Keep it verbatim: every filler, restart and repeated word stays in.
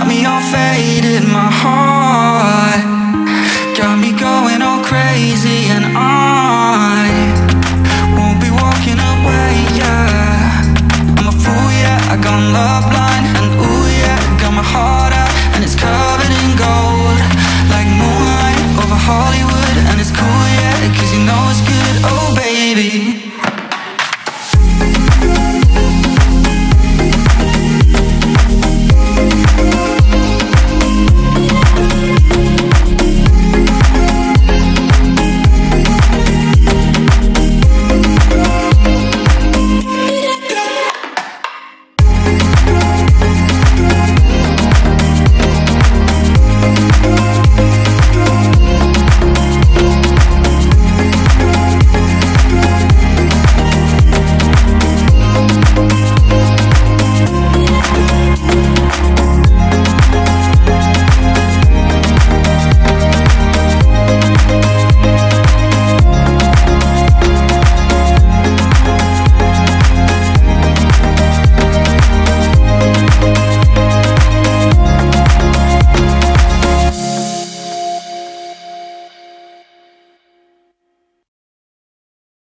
got me all faded, my heart